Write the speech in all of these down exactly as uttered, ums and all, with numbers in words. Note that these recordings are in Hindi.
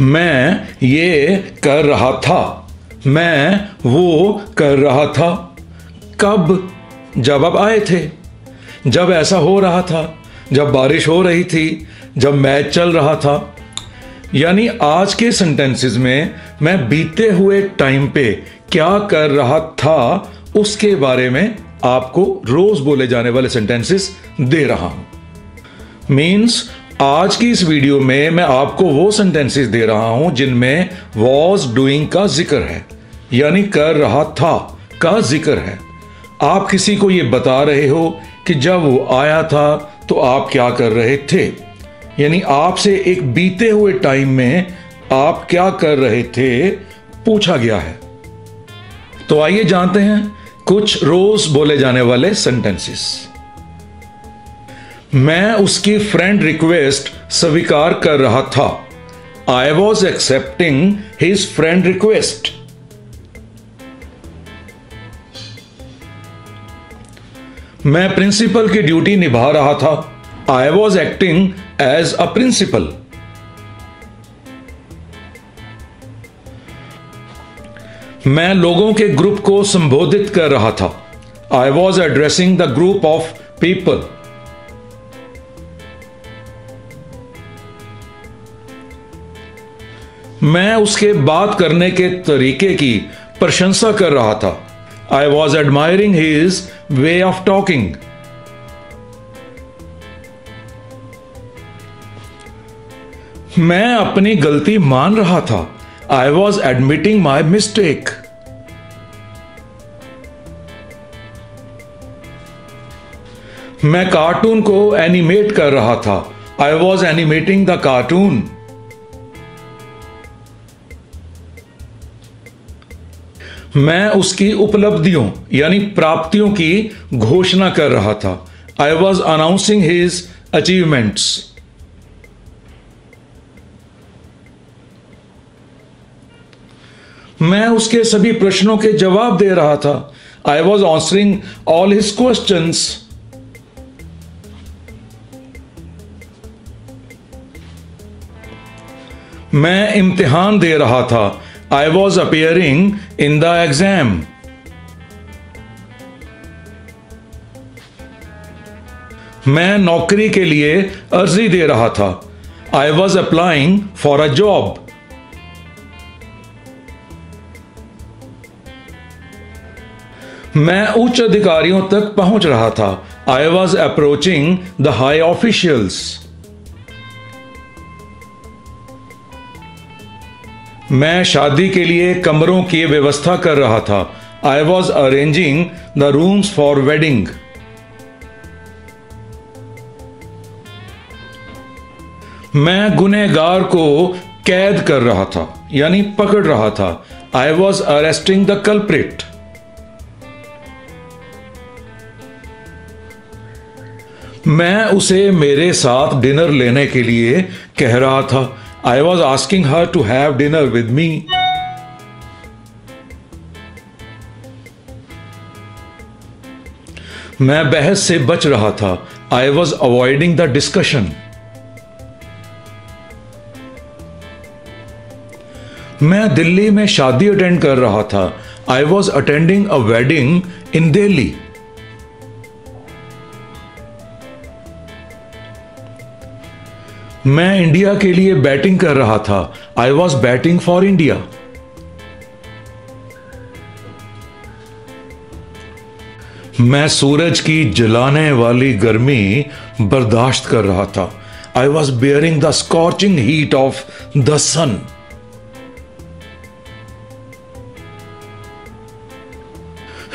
मैं ये कर रहा था, मैं वो कर रहा था। कब? जब आप आए थे, जब ऐसा हो रहा था, जब बारिश हो रही थी, जब मैच चल रहा था। यानी आज के सेंटेंसेस में मैं बीते हुए टाइम पे क्या कर रहा था उसके बारे में आपको रोज बोले जाने वाले सेंटेंसेस दे रहा हूं। मीन्स आज की इस वीडियो में मैं आपको वो सेंटेंसेस दे रहा हूं जिनमें वॉज डूइंग का जिक्र है, यानी कर रहा था का जिक्र है। आप किसी को ये बता रहे हो कि जब वो आया था तो आप क्या कर रहे थे, यानी आपसे एक बीते हुए टाइम में आप क्या कर रहे थे पूछा गया है। तो आइए जानते हैं कुछ रोज बोले जाने वाले सेंटेंसेस। मैं उसकी फ्रेंड रिक्वेस्ट स्वीकार कर रहा था। I was accepting his friend request. मैं प्रिंसिपल की ड्यूटी निभा रहा था। I was acting as a principal. मैं लोगों के ग्रुप को संबोधित कर रहा था। I was addressing the group of people. मैं उसके बात करने के तरीके की प्रशंसा कर रहा था। I was admiring his way of talking. मैं अपनी गलती मान रहा था। I was admitting my mistake. मैं कार्टून को एनिमेट कर रहा था। I was animating the cartoon. मैं उसकी उपलब्धियों यानी प्राप्तियों की घोषणा कर रहा था। I was announcing his achievements. मैं उसके सभी प्रश्नों के जवाब दे रहा था। I was answering all his questions. मैं इम्तिहान दे रहा था। I was appearing in the exam. मैं नौकरी के लिए अर्जी दे रहा था। I was applying for a job. मैं उच्च अधिकारियों तक पहुंच रहा था। I was approaching the high officials. मैं शादी के लिए कमरों की व्यवस्था कर रहा था। I was arranging the rooms for wedding. मैं गुनहगार को कैद कर रहा था यानी पकड़ रहा था। I was arresting the culprit. मैं उसे मेरे साथ डिनर लेने के लिए कह रहा था। I was asking her to have dinner with me. मैं बहस से बच रहा था। I was avoiding the discussion. मैं दिल्ली में शादी अटेंड कर रहा था। I was attending a wedding in Delhi. मैं इंडिया के लिए बैटिंग कर रहा था। I was batting for India. मैं सूरज की जलाने वाली गर्मी बर्दाश्त कर रहा था। I was bearing the scorching heat of the sun.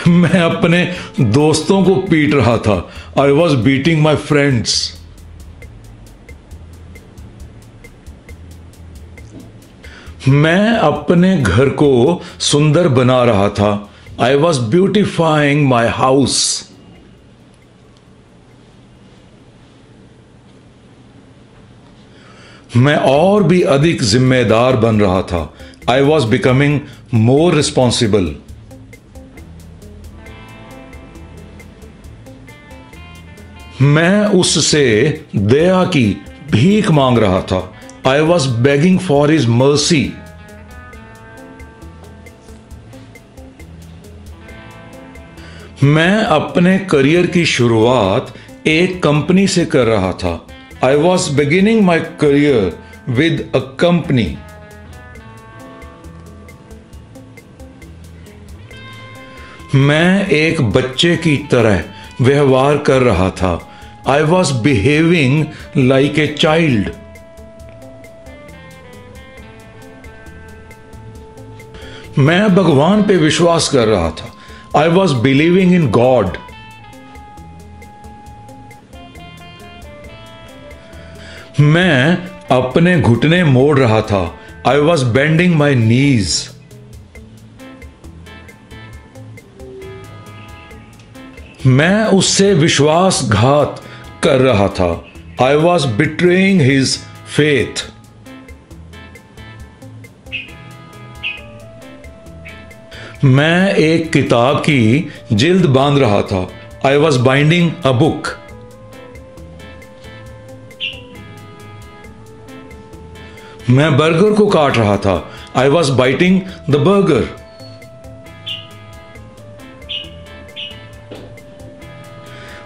मैं अपने दोस्तों को पीट रहा था। I was beating my friends. मैं अपने घर को सुंदर बना रहा था। I was beautifying my house. मैं और भी अधिक जिम्मेदार बन रहा था। I was becoming more responsible. मैं उससे दया की भीख मांग रहा था। I was begging for His mercy. मैं अपने करियर की शुरुआत एक कंपनी से कर रहा था. I was beginning my career with a company. मैं एक बच्चे की तरह व्यवहार कर रहा था. I was behaving like a child. मैं भगवान पे विश्वास कर रहा था. I was believing in God. मैं अपने घुटने मोड़ रहा था. I was bending my knees. मैं उससे विश्वासघात कर रहा था. I was betraying his faith. मैं एक किताब की जिल्द बांध रहा था. I was binding a book. मैं बर्गर को काट रहा था. I was biting the burger.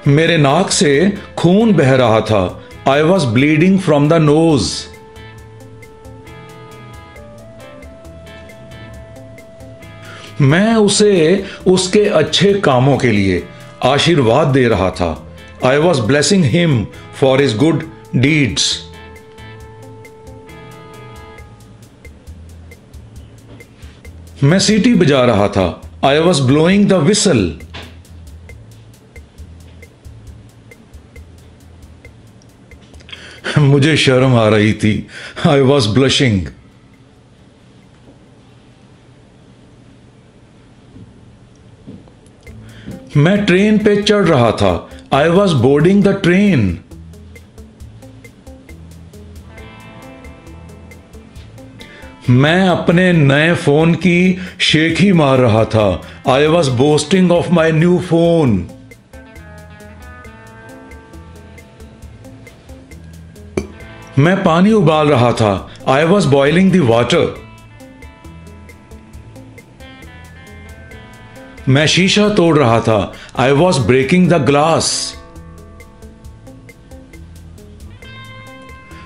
मेरे नाक से खून बह रहा था. I was bleeding from the nose. मैं उसे उसके अच्छे कामों के लिए आशीर्वाद दे रहा था. I was blessing him for his good deeds. मैं सीटी बजा रहा था. I was blowing the whistle. मुझे शर्म आ रही थी. I was blushing. मैं ट्रेन पे चढ़ रहा था. I was boarding the train. मैं अपने नए फोन की शेखी मार रहा था. I was boasting of my new phone. मैं पानी उबाल रहा था. I was boiling the water. मैं शीशा तोड़ रहा था. I was breaking the glass.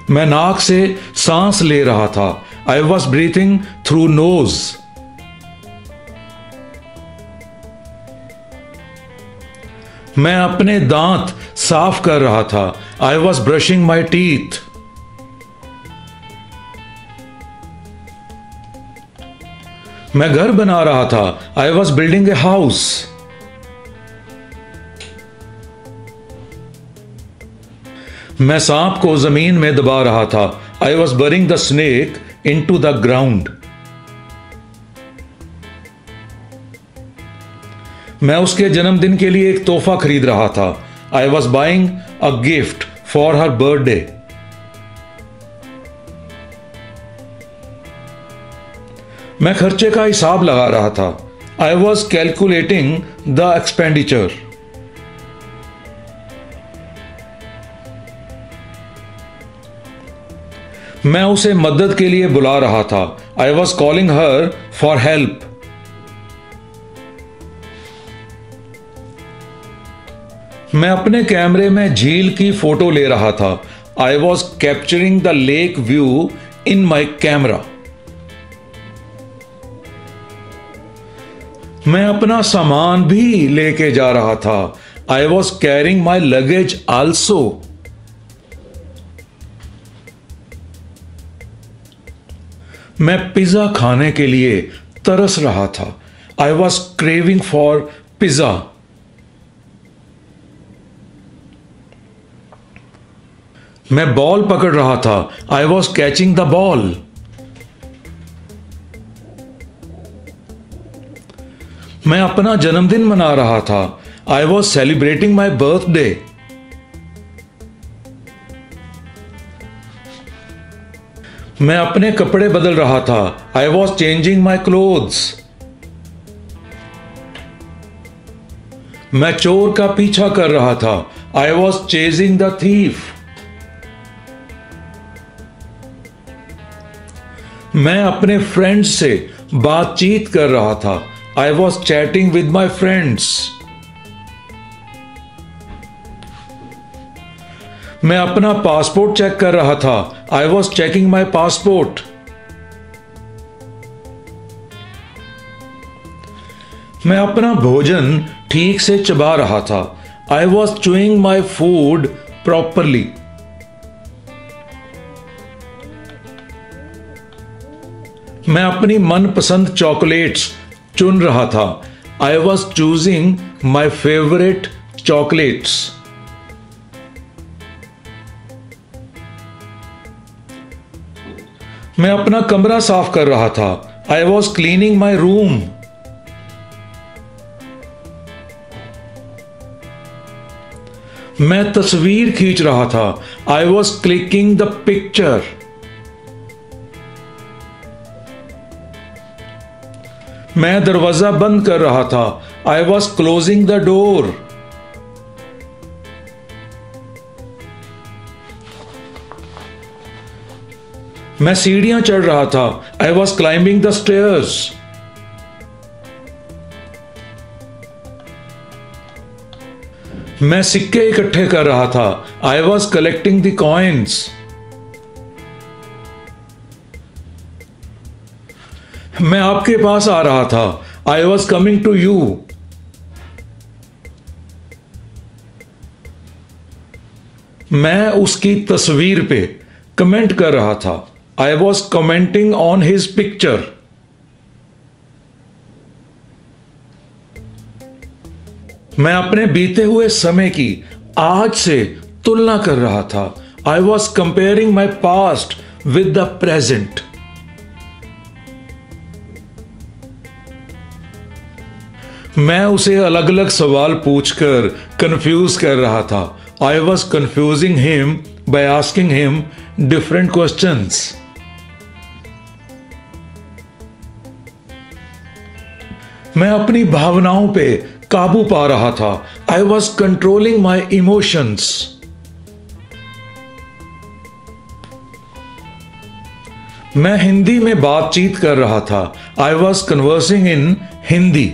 मैं नाक से सांस ले रहा था. I was breathing through nose. मैं अपने दांत साफ कर रहा था. I was brushing my teeth. मैं घर बना रहा था. I was building a house. मैं सांप को जमीन में दबा रहा था. I was burying the snake into the ground. मैं उसके जन्मदिन के लिए एक तोहफा खरीद रहा था. I was buying a gift for her birthday. मैं खर्चे का हिसाब लगा रहा था. I was calculating the expenditure. मैं उसे मदद के लिए बुला रहा था. I was calling her for help. मैं अपने कैमरे में झील की फोटो ले रहा था. I was capturing the lake view in my camera. मैं अपना सामान भी लेके जा रहा था. I was carrying my luggage also. मैं पिज्जा खाने के लिए तरस रहा था. I was craving for pizza. मैं बॉल पकड़ रहा था. I was catching the ball. मैं अपना जन्मदिन मना रहा था. I was celebrating my birthday. मैं अपने कपड़े बदल रहा था. I was changing my clothes. मैं चोर का पीछा कर रहा था. I was chasing the thief. मैं अपने फ्रेंड्स से बातचीत कर रहा था। I was chatting with my friends. मैं अपना पासपोर्ट चेक कर रहा था। I was checking my passport. मैं अपना भोजन ठीक से चबा रहा था। I was chewing my food properly. मैं अपनी मनपसंद चॉकलेट्स चुन रहा था। I was choosing my favourite chocolates. मैं अपना कमरा साफ कर रहा था। I was cleaning my room. मैं तस्वीर खींच रहा था। I was clicking the picture. मैं दरवाजा बंद कर रहा था। I was closing the door. मैं सीढ़ियां चढ़ रहा था। I was climbing the stairs. मैं सिक्के इकट्ठे कर रहा था। I was collecting the coins. मैं आपके पास आ रहा था। I was coming to you. मैं उसकी तस्वीर पे कमेंट कर रहा था। I was commenting on his picture. मैं अपने बीते हुए समय की आज से तुलना कर रहा था। I was comparing my past with the present. मैं उसे अलग अलग सवाल पूछकर कंफ्यूज कर रहा था। I was confusing him by asking him different questions. मैं अपनी भावनाओं पे काबू पा रहा था। I was controlling my emotions. मैं हिंदी में बातचीत कर रहा था। I was conversing in Hindi.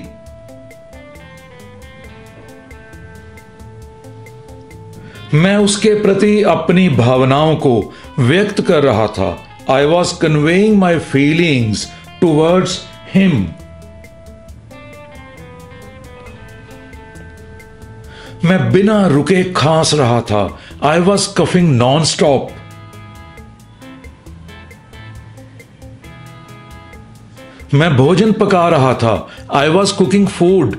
मैं उसके प्रति अपनी भावनाओं को व्यक्त कर रहा था। I was conveying my feelings towards him. मैं बिना रुके खांस रहा था। I was coughing non stop. मैं भोजन पका रहा था। I was cooking food.